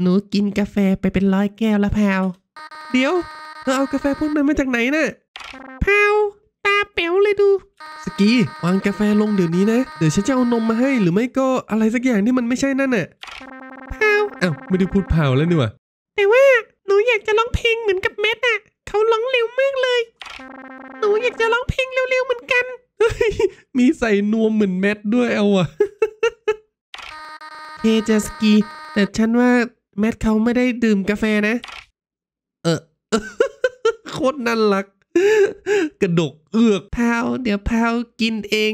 หนูกินกาแฟไปเป็น100 แก้วละพาวเดี๋ยวเธอเอากาแฟพวกนั้นมาจากไหนน่ะพาวตาเป๋วเลยดูสกีวางกาแฟลงเดี๋ยวนี้นะเดี๋ยวฉันจะเอานมมาให้หรือไม่ก็อะไรสักอย่างที่มันไม่ใช่นั่นน่ะพาวอ้าวไม่ได้พูดพาวแล้วนี่วะแต่ว่าหนูอยากจะร้องเพลงเหมือนกับแมทน่ะเขาร้องเร็วมากเลยหนูอยากจะร้องเพลงเร็วๆเหมือนกันมีใส่นวมเหมือนแมทด้วยเอาอะเฮจัสกีแต่ฉันว่าแมทเขาไม่ได้ดื่มกาแฟนะโคตรน่ารักกระดกเอือกพาวเดี๋ยวพาวกินเอง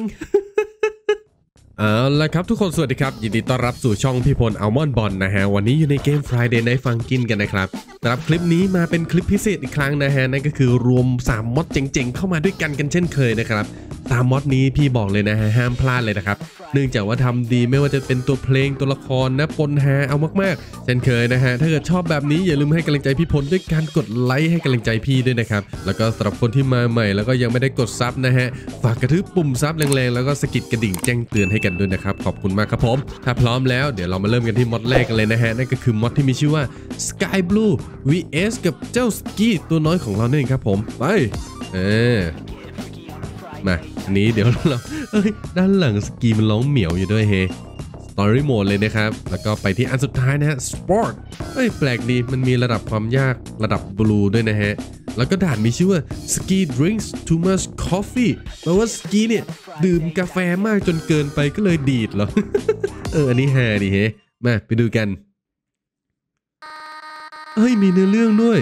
เอาละครับทุกคนสวัสดีครับยินดีต้อนรับสู่ช่องพี่พลอัลมอนด์บอลนะฮะวันนี้อยู่ในเกม Friday Night Funkin กันนะครับสำหรับคลิปนี้มาเป็นคลิปพิเศษอีกครั้งนะฮะนั่นก็คือรวม3ม็อดเจ๋งๆเข้ามาด้วยกันเช่นเคยนะครับ3ม็อดนี้พี่บอกเลยนะฮะห้ามพลาดเลยนะครับเนื่องจากว่าทำดีไม่ว่าจะเป็นตัวเพลงตัวละครนะปนฮาเอามากๆเช่นเคยนะฮะถ้าเกิดชอบแบบนี้อย่าลืมให้กำลังใจพี่พลด้วยการกดไลค์ให้กำลังใจพี่ด้วยนะครับแล้วก็สำหรับคนที่มาใหม่แล้วก็ยังไม่ได้กดซับนะฮะฝากกระทืบปุ่มซับแรงๆแล้วก็สกิดกระดิ่งแจ้งเตือนให้กันด้วยนะครับขอบคุณมากครับผมถ้าพร้อมแล้วเดี๋ยวเรามาเริ่มกันที่ม็อดแรกกันเลยนะฮะนั่นก็คือม็อดที่มีชื่อว่า Sky Blue vs กับเจ้าสกี้ตัวน้อยของเราเนี่ยครับผมไปมาอันนี้เดี๋ยวเราด้านหลังสกีมันร้องเหมียวอยู่ด้วยเฮสตอรี่โหมดเลยนะครับแล้วก็ไปที่อันสุดท้ายนะฮะสปอร์ตแปลกดีมันมีระดับความยากระดับบลูด้วยนะฮะแล้วก็ด่านมีชื่อว่า Ski Drinks too much coffee แปลว่าสกีเนี่ยดื่มกาแฟมากจนเกินไปก็เลยดีดเหรออันนี้ฮาดิเฮมาไปดูกันมีเนื้อเรื่องด้วย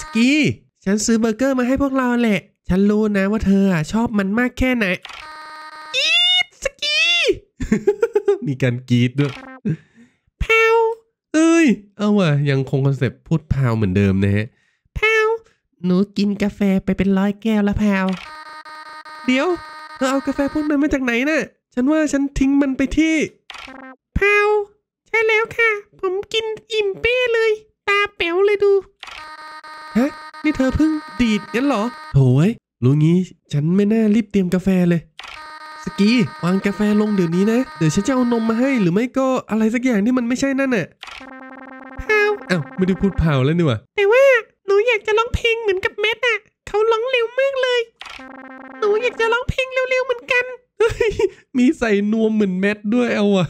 สกีฉันซื้อเบอร์เกอร์มาให้พวกเราแหละฉันรู้นะว่าเธอชอบมันมากแค่ไหนอีดสกีมีการกรีดด้วยแพวเอาว่ะยังคงคอนเซ็ปต์พูดแพวเหมือนเดิมนะฮะแพวหนูกินกาแฟไปเป็น100 แก้วละแพวเดี๋ยวเธอเอากาแฟพวกนั้นมาจากไหนน่ะฉันว่าฉันทิ้งมันไปที่แพวใช่แล้วค่ะผมกินอิ่มเป้เลยตาเป๋วเลยดูฮะนี่เธอเพิ่งดีดงั้นเหรอโถ่รู้งี้ฉันไม่น่ารีบเตรียมกาแฟเลยสกีวางกาแฟลงเดี๋ยวนี้นะเดี๋ยวฉันจะเอานมมาให้หรือไม่ก็อะไรสักอย่างที่มันไม่ใช่นั่นน่ะพาวอ้าวไม่ได้พูดพาวแล้วนี่วะแต่ว่าหนูอยากจะร้องเพลงเหมือนกับแมทน่ะเขาร้องเร็วมากเลยหนูอยากจะร้องเพลงเร็วๆเหมือนกันมีใส่นวมเหมือนแมทด้วยเอาว่ะ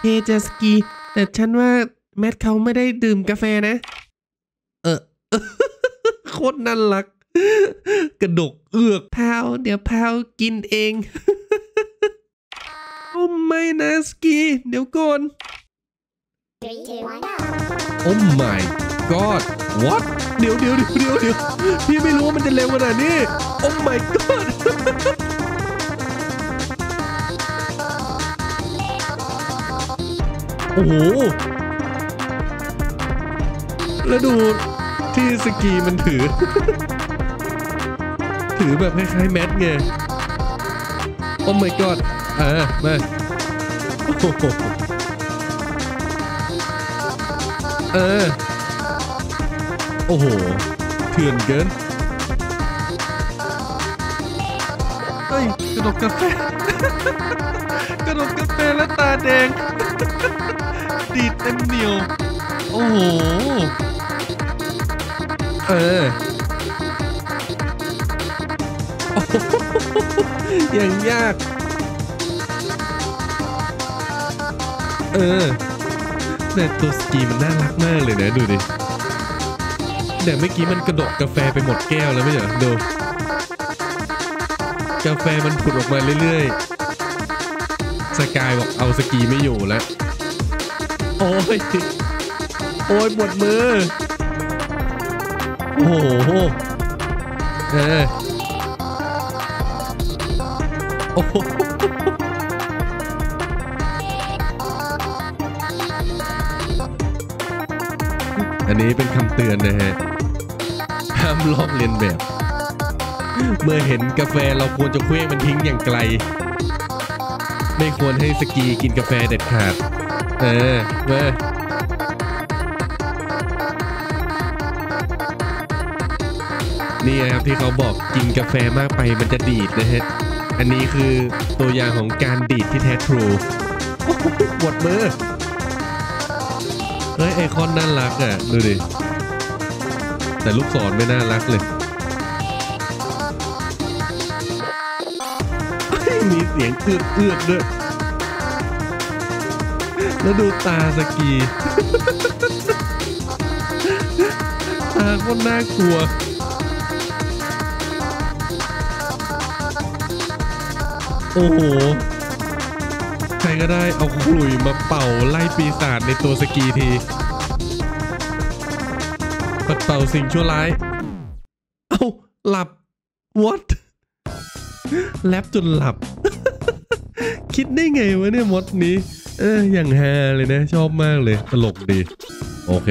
เฮจัสกีแต่ฉันว่าแมทเขาไม่ได้ดื่มกาแฟนะโคตรน่ารักกระดกเอือกพาวเดี๋ยวพาวกินเองโอ้ไม่นะสกีเดี๋ยวก่อนโอ้ my god what เดี๋ยวพี่ไม่รู้ว่ามันจะเร็วขนาดนี้โอ้ my god โอ้โหแล้วดูที่สกีมันถือแบบคล้ายๆแมทไงโอ้ my god มาโอ้โหเถื่อนเกินกระดกกาแฟและตาแดงดีดเต็มเหนียวโอ้โหอย่างยากแต่ตัวสกีมันน่ารักมากเลยนะดูดิแต่เมื่อกี้มันกระดกกาแฟไปหมดแก้วแล้วไม่ใช่เหรอดูกาแฟมันผุดออกมาเรื่อยๆสกายบอกเอาสกีไม่อยู่แล้วโอ้ยปวดมือโอ้โหโอ้โหอันนี้เป็นคำเตือนนะฮะห้ามลอกเลียนแบบเมื่อเห็นกาแฟเราควรจะเคว้งมันทิ้งอย่างไกลไม่ควรให้สกีกินกาแฟเด็ดขาดมานี่นะครับที่เขาบอกกินกาแฟมากไปมันจะดีดนะฮะอันนี้คือตัวอย่างของการดีดที่แท้ทรูปวดมือ เฮ้ยไอคอนน่ารักอ่ะดูดิแต่ลูกศรไม่น่ารักเลยมีเสียงเอื้อเอื้อด้วยแล้วดูตาสกีตาก็น่ากลัวโอ้โหใครก็ได้เอาขลุ่ยมาเป่าไล่ปีศาจในตัวสกีทีปัดเป่าสิ่งชั่วร้ายเอ้าหลับ what แลบจนหลับ คิดได้ไงวะเนี่ยมดนี้อย่างฮาเลยนะชอบมากเลยตลกดีโอเค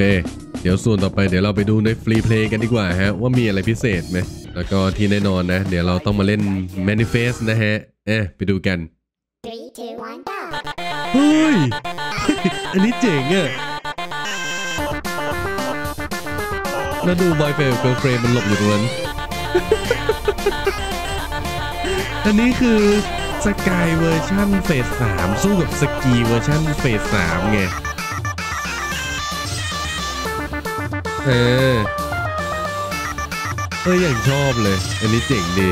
เดี๋ยวส่วนต่อไปเดี๋ยวเราไปดูในฟรีเพลย์กันดีกว่าฮะว่ามีอะไรพิเศษไหมแล้วก็ที่แน่นอนนะเดี๋ยวเราต้องมาเล่น Manifest นะฮะไปดูกันเฮ้ยอันนี้เจ๋งอะแล้วดูบอยเฟรนด์เกิร์ลเฟรนด์มันหลบอยู่ตรงนั้นอันนี้คือสกายเวอร์ชั่นเฟส3สู้กับสกีเวอร์ชั่นเฟส3ไงอย่างชอบเลยอันนี้เจ๋งดี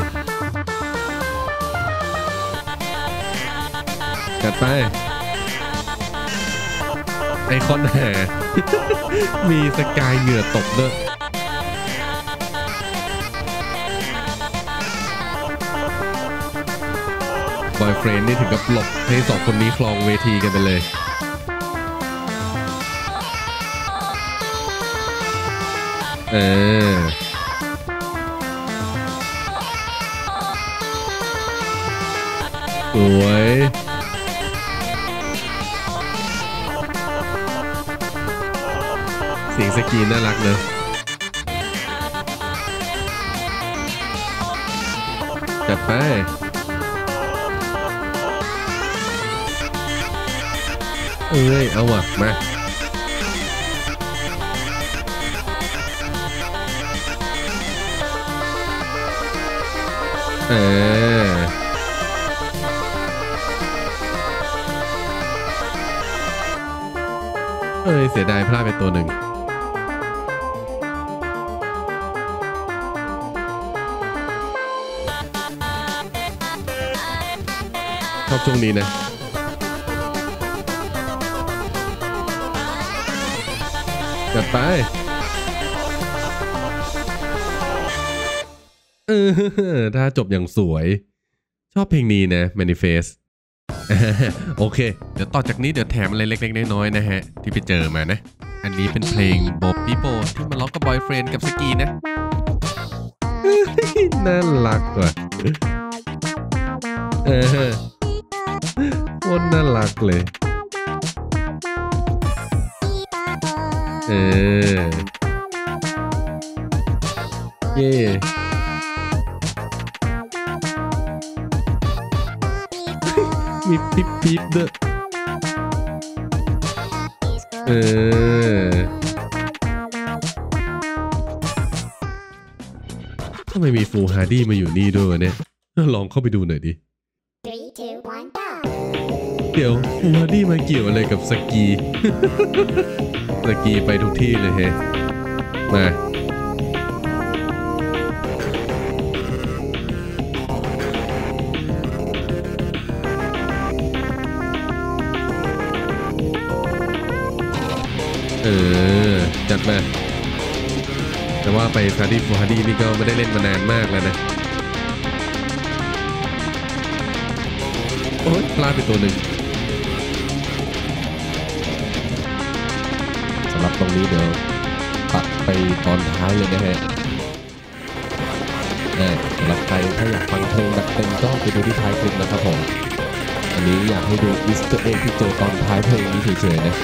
กัดไปไอคอนแห่ มีสกายเหงื่อตกด้วยบอยเฟรนด์นี่ถึงกับหลบให้สองคนนี้คลองเวทีกันไปเลยสวยเสียงสกีน่ารักเลยจัดไปเอาว่ะมาเสียดายพลาดไปตัวหนึ่งชอบช่วงนี้นะจัดไปถ้าจบอย่างสวยชอบเพลงนี้นะ Manifest โอเคเดี๋ยวต่อจากนี้เดี๋ยวแถมอะไรเล็กๆน้อยๆนะฮะที่ไปเจอมานะอันนี้เป็นเพลงโบปีโปที่มาล็อกกับบอยเฟรนด์กับสกีนะน่ารักว่ะโคตรน่ารักเลยเย่มีปิ๊บๆด้วยทำไมมีฟูฮาร์ดี้มาอยู่นี่ด้วยเนี่ยลองเข้าไปดูหน่อยดิเดี๋ยวฟูฮาร์ดี้มาเกี่ยวอะไรกับสกีสกีไปทุกที่เลยเฮ้มาจัดมาแต่ว่าไปซาดี้ฟูฮาดี้นี่ก็ไม่ได้เล่นมานานมากแล้วนะโอ๊ยพลาดไปตัวหนึ่งสำหรับตรงนี้เดี๋ยวตัดไปตอนท้ายเลยนะฮะสำหรับใครถ้าอยากฟังเพลงแบบเต็มก็ไปดูที่ท้ายคลิปนะครับผมอันนี้อยากให้ดูอีสเตอร์เอ็กที่เจอตอนท้ายเพลงนี้เฉยๆนะ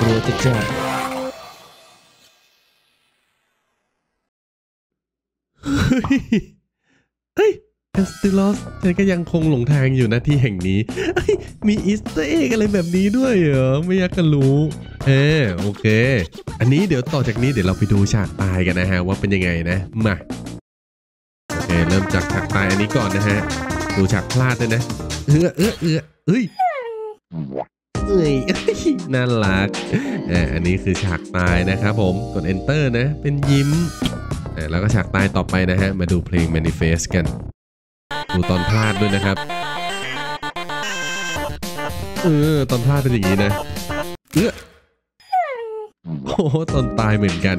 เฮ้ยแอสติลอสฉันก็ยังคงหลงทางอยู่นะที่แห่งนี้มีอีสเตอร์เอ็กอะไรแบบนี้ด้วยเหรอไม่อยากจะรู้โอเคอันนี้เดี๋ยวต่อจากนี้เดี๋ยวเราไปดูฉากตายกันนะฮะว่าเป็นยังไงนะมาโอเคเริ่มจากฉากตายอันนี้ก่อนนะฮะดูฉากพลาดเลยนะเฮ้ย เอ่ยน่ารักอันนี้คือฉากตายนะครับผมกด Enter นะเป็นยิ้มแล้วก็ฉากตายต่อไปนะฮะมาดูเพลง Manifest กันดูตอนพลาดด้วยนะครับตอนพลาดเป็นอย่างนี้นะโอ้ตอนตายเหมือนกัน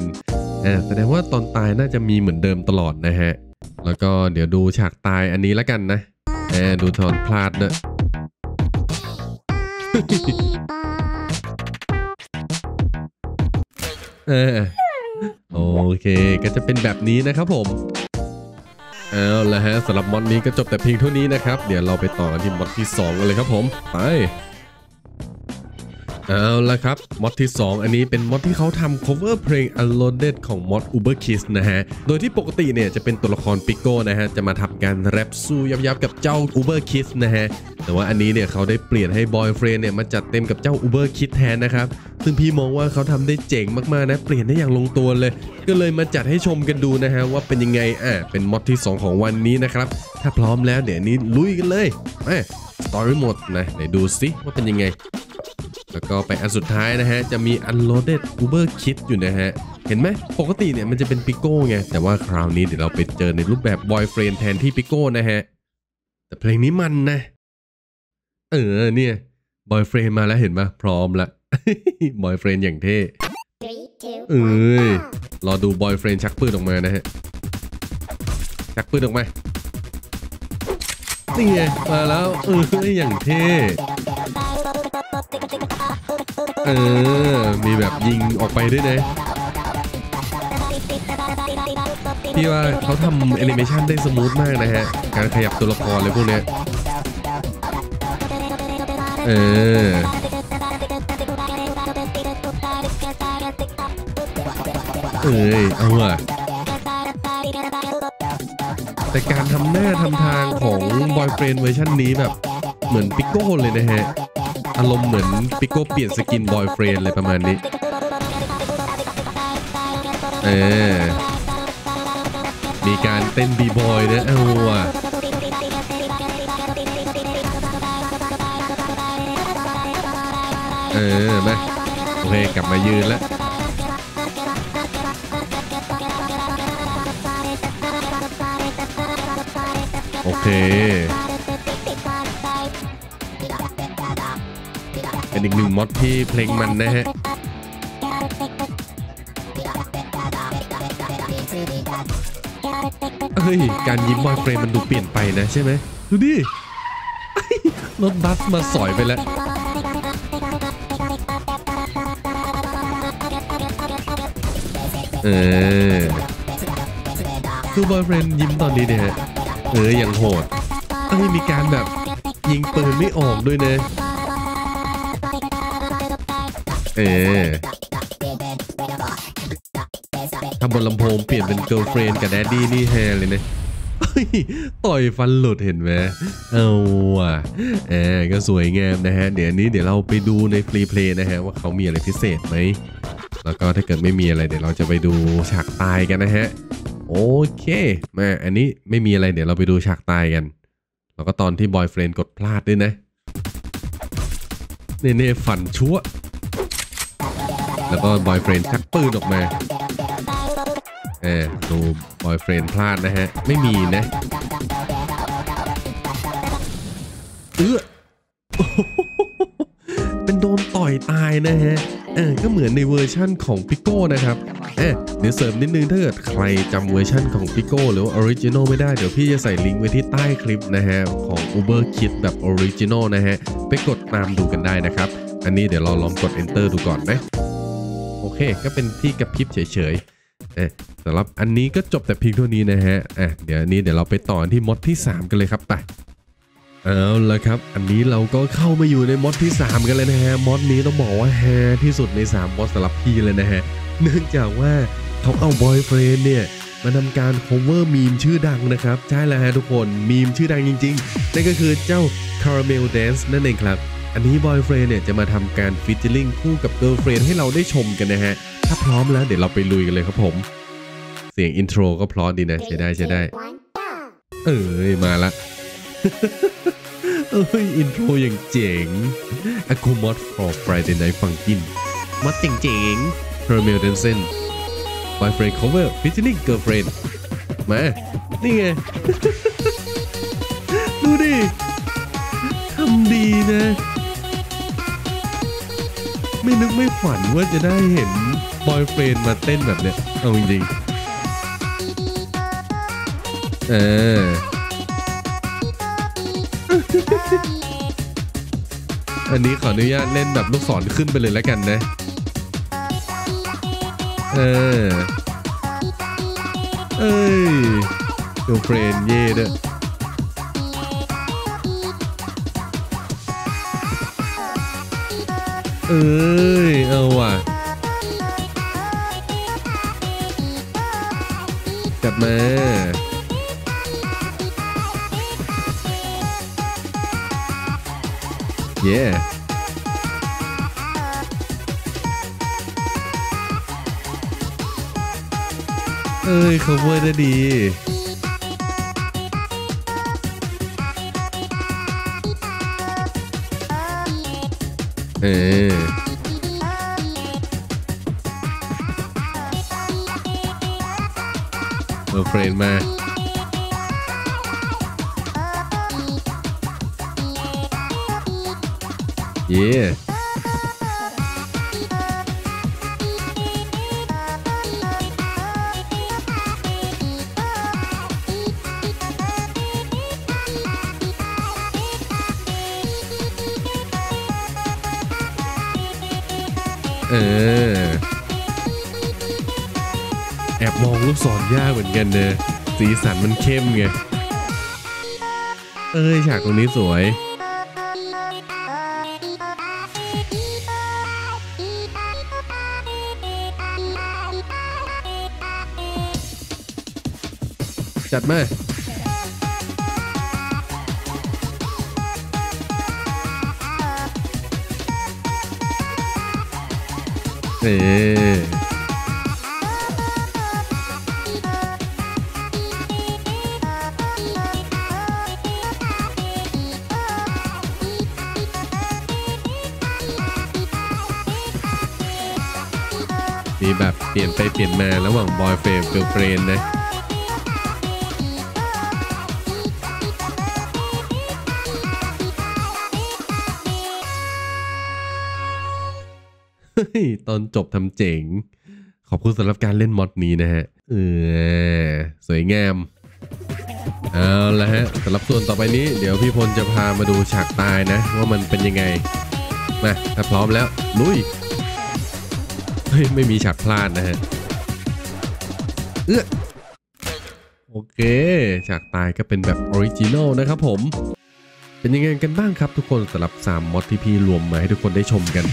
แสดงว่าตอนตายน่าจะมีเหมือนเดิมตลอดนะฮะแล้วก็เดี๋ยวดูฉากตายอันนี้แล้วกันนะดูตอนพลาดนะโอเคก็จะเป็นแบบนี้นะครับผมเอาละฮะสำหรับมอดนี้ก็จบแต่เพียงเท่านี้นะครับเดี๋ยวเราไปต่อที่มอดที่2กันเลยครับผมไปเอาละครับมอดที่2อันนี้เป็นมอดที่เขาทำ cover เพลง Unloaded ของมอด Uberkiss นะฮะโดยที่ปกติเนี่ยจะเป็นตัวละคร Pico นะฮะจะมาทำการแรปสู้ยับๆกับเจ้า Uberkiss นะฮะแต่ว่าอันนี้เนี่ยเขาได้เปลี่ยนให้ Boyfriend เนี่ยมาจัดเต็มกับเจ้า Uberkiss แทนนะครับซึ่งพี่มองว่าเขาทำได้เจ๋งมากๆนะเปลี่ยนได้อย่างลงตัวเลยก็เลยมาจัดให้ชมกันดูนะฮะว่าเป็นยังไงเป็นมอดที่2ของวันนี้นะครับถ้าพร้อมแล้วเดี๋ยวนี้ลุยกันเลยStory Mode นะไหนดูสิว่าเป็นยังไงแล้วก็ไปอันสุดท้ายนะฮะจะมี Unloaded Uberkiss อยู่นะฮะเห็นไหมปกติเนี่ยมันจะเป็น Pico ไงแต่ว่าคราวนี้เดี๋ยวเราไปเจอในรูปแบบ Boyfriend แทนที่ Pico นะฮะแต่เพลงนี้มันนะเนี่ย Boyfriend มาแล้วเห็นปะพร้อมละ Boyfriend อย่างเท่รอดู Boyfriend ชักปืนออกมานะฮะชักปืนออกมานี่ไงมาแล้วอย่างเท่มีแบบยิงออกไปด้วยนะพี่ว่าเขาทำแอนิเมชันได้สมูทมากนะฮะการขยับตัวละครเลยพวกเนี้ยเอาอะแต่การทำหน้าทำทางของบอยเฟรนด์เวอร์ชันนี้แบบเหมือนปิโก้เลยนะฮะอารมณ์เหมือนปิโก้เปลี่ยนสกินบอยเฟรนด์เลยประมาณนี้มีการเต้นบีบอยนะมาโอเคกลับมายืนแล้วโอเคเป็นอีกหนึ่งม็อดที่เพลงมันนะฮะการยิ้มบอยเฟรนด์มันดูเปลี่ยนไปนะใช่ไหมดูดิรถบัสมาสอยไปแล้วคือบอยเฟรนด์ยิ้มตอนนี้เนี่ยอย่างโหดมีการแบบยิงปืนไม่ออกด้วยนะถ้าบนลำโพงเปลี่ยนเป็น girlfriend กับ daddy นี่แฮเลยนะต่อยฟันหลุดเห็นไหมก็สวยงามนะฮะเดี๋ยวเราไปดูในฟรีเพลย์นะฮะว่าเขามีอะไรพิเศษไหมแล้วก็ถ้าเกิดไม่มีอะไรเดี๋ยวเราจะไปดูฉากตายกันนะฮะโอเคมาอันนี้ไม่มีอะไรเดี๋ยวเราไปดูฉากตายกันแล้วก็ตอนที่บอยเฟรนด์กดพลาดด้วยนะเน่ฝันชั่วแล้วก็บอยเฟรนด์ชักปืนออกมาดูบอยเฟรนด์พลาดนะฮะไม่มีนะเป็นโดนต่อยตายนะฮะก็เหมือนในเวอร์ชั่นของปิโก้นะครับเดี๋ยวเสริมนิดนึงถ้าเกิดใครจำเวอร์ชั่นของปิโก้หรือว่าออริจินอลไม่ได้เดี๋ยวพี่จะใส่ลิงก์ไว้ที่ใต้คลิปนะฮะของ Uberkiss แบบออริจินอลนะฮะไปกดตามดูกันได้นะครับอันนี้เดี๋ยวเราลองกด Enter ดูก่อนนะโอเคก็เป็นที่กระพริบเฉยๆสำหรับอันนี้ก็จบแต่เพียงเท่านี้นะฮะเดี๋ยวเราไปต่อที่ม็อดที่3กันเลยครับไปเอาละครับอันนี้เราก็เข้ามาอยู่ในม็อดที่3กันเลยนะฮะม็อดนี้ต้องบอกว่าแฮที่สุดใน3ม็อดสำหรับพี่เลยนะฮะเนื่องจากว่าเขาเอาบอยเฟรนด์เนี่ยมาทำการ cover มีมชื่อดังนะครับใช่แล้วฮะทุกคนมีมชื่อดังจริงๆนั่นก็คือเจ้า Caramelldansen นั่นเองครับอันนี้บอยเฟรนด์เนี่ยจะมาทำการฟีเจอริ่งคู่กับเกิร์ลเฟรนด์ให้เราได้ชมกันนะฮะถ้าพร้อมแล้วเดี๋ยวเราไปลุยกันเลยครับผมเสียงอินโทรก็เพราะดีนะใช้ได้มาละ เอ้ยอินโทรอย่างเจ๋ง A Cool Mod for Friday Night Funkin มอดเจ๋งๆ Caramelldansen Boyfriend Cover Featuring Girlfriend มานี่ไง ดูดิทำดีนะไม่นึกไม่ฝันว่าจะได้เห็น Boyfriend มาเต้นแบบเนี้ยเอาจริงๆอันนี้ขออนุญาตเล่นแบบลูกศรขึ้นไปเลยแล้วกันนะเอ้ยโดเฟรนเย่เด้อเอ้ยเอาว่ะกลับมาเย่เอ้ย cover ได้ดีเราเฟรนมาเย่แอบมองลูกศรยากเหมือนกันเนอะสีสันมันเข้มไงเอ้ยฉากตรงนี้สวยจัดมามีแบบเปลี่ยนไปเปลี่ยนมาระหว่างบอยเฟรนด์เกิร์ลเฟรนด์นะตอนจบทำเจ๋งขอบคุณสำหรับการเล่นมอดนี้นะฮะสวยงามเอาละฮะสำหรับส่วนต่อไปนี้เดี๋ยวพี่พลจะพามาดูฉากตายนะว่ามันเป็นยังไงมาถ้าพร้อมแล้วลุยเฮ้ยไม่มีฉากพลาดนะฮะโอเคฉากตายก็เป็นแบบออริจินอลนะครับผมเป็นยังไงกันบ้างครับทุกคนสำหรับ3มอดที่พี่รวมมาให้ทุกคนได้ชมกัน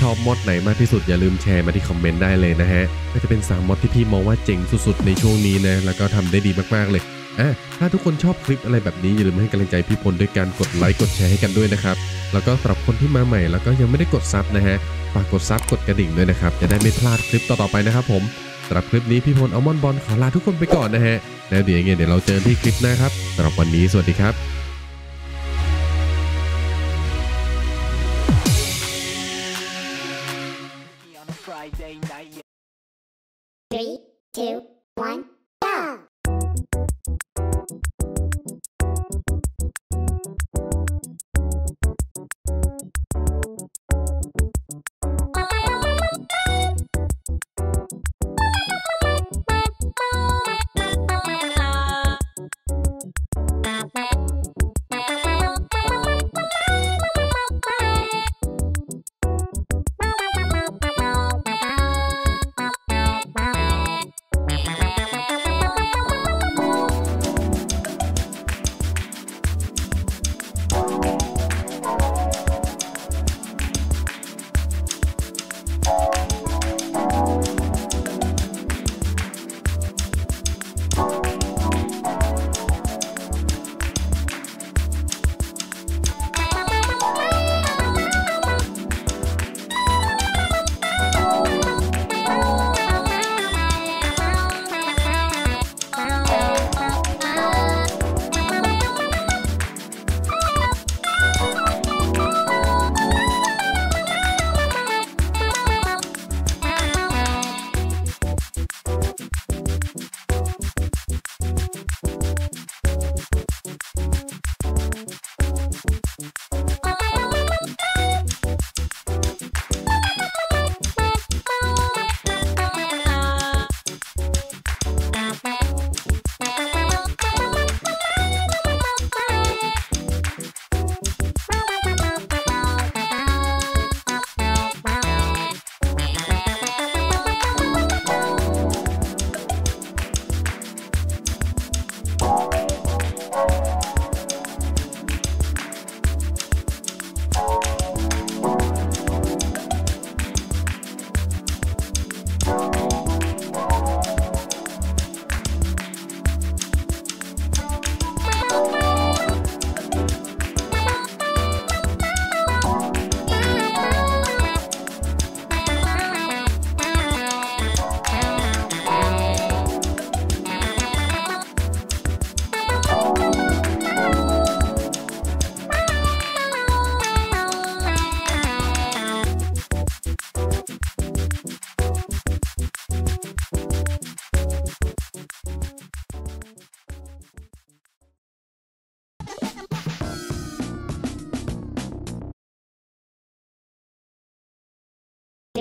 ชอบมอดไหนมากที่สุดอย่าลืมแชร์มาที่คอมเมนต์ได้เลยนะฮะก็จะเป็น3มอดที่พี่มองว่าเจ๋งสุดๆในช่วงนี้นะแล้วก็ทำได้ดีมากๆเลยถ้าทุกคนชอบคลิปอะไรแบบนี้อย่าลืมให้กำลังใจพี่พลด้วยการกดไลค์กดแชร์ให้กันด้วยนะครับแล้วก็สำหรับคนที่มาใหม่แล้วก็ยังไม่ได้กดซับนะฮะฝากกดซับกดกระดิ่งด้วยนะครับจะได้ไม่พลาดคลิปต่อๆไปนะครับผมสำหรับคลิปนี้พี่พลอัลมอนด์บอลขอลาทุกคนไปก่อนนะฮะแล้วเดี๋ยวเราเจอที่คลิปหน้าครับสำหรับวันนี้สวัสดีครับ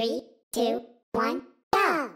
3, 2, 1, go!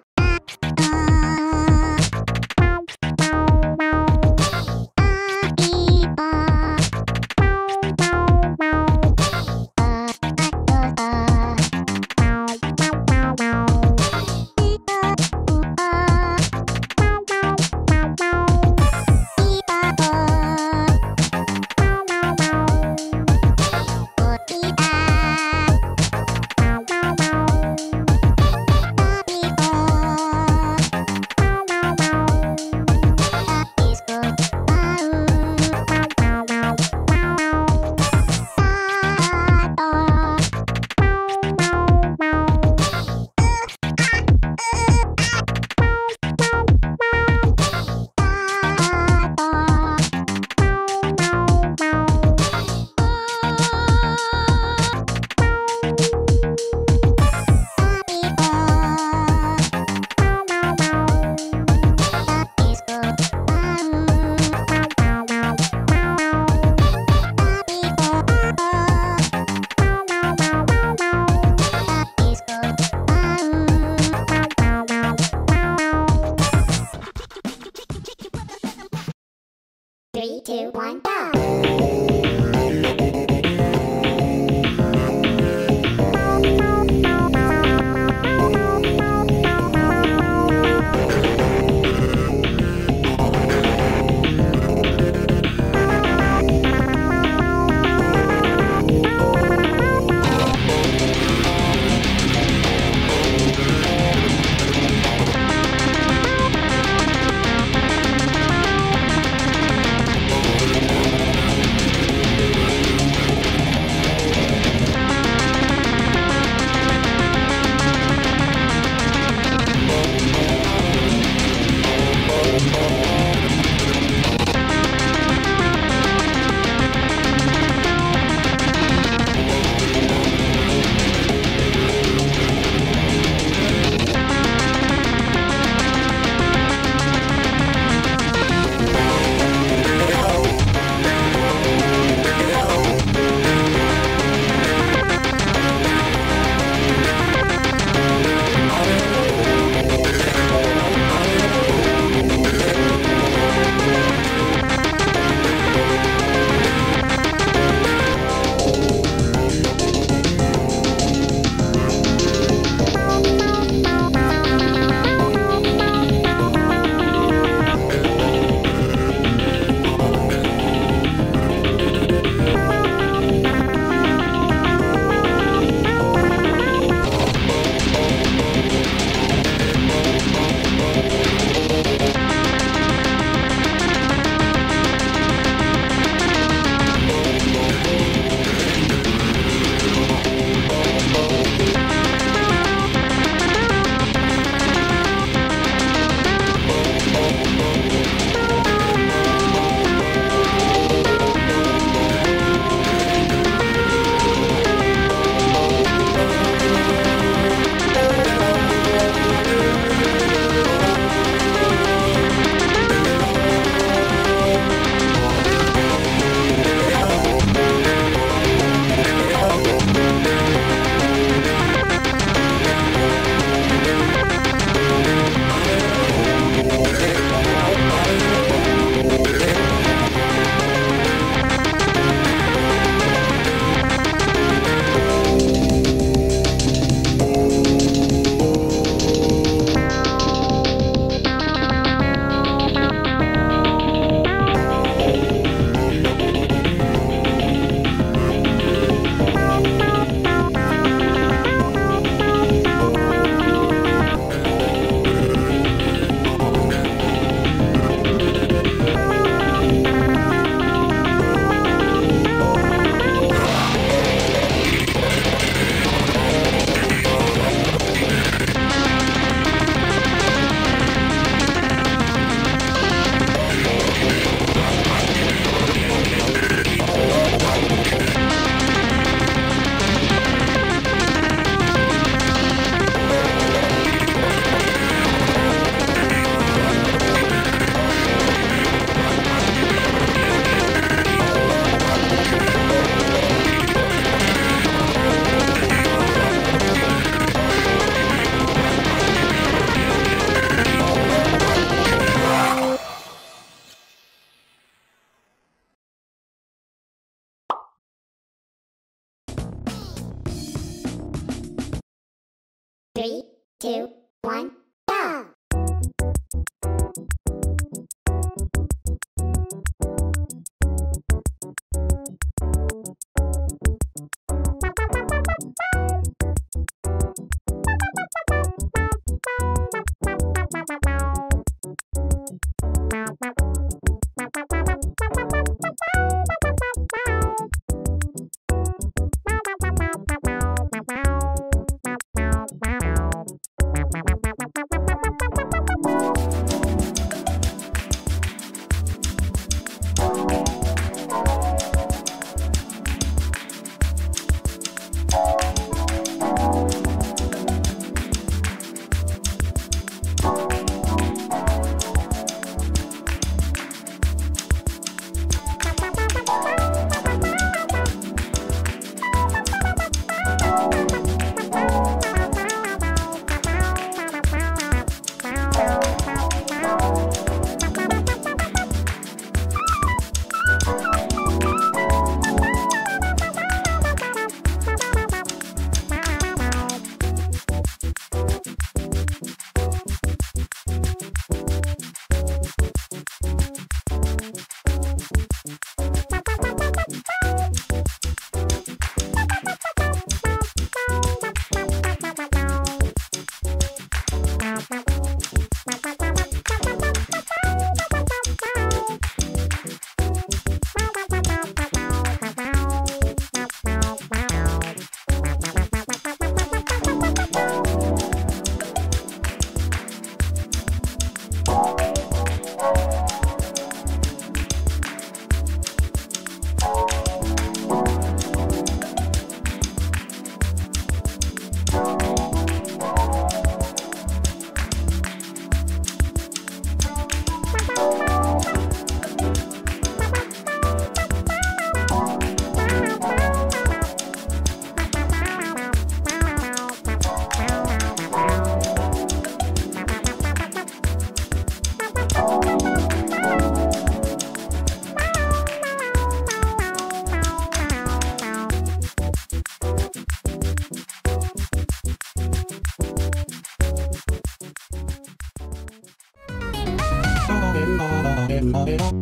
3, 2, 1,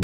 go!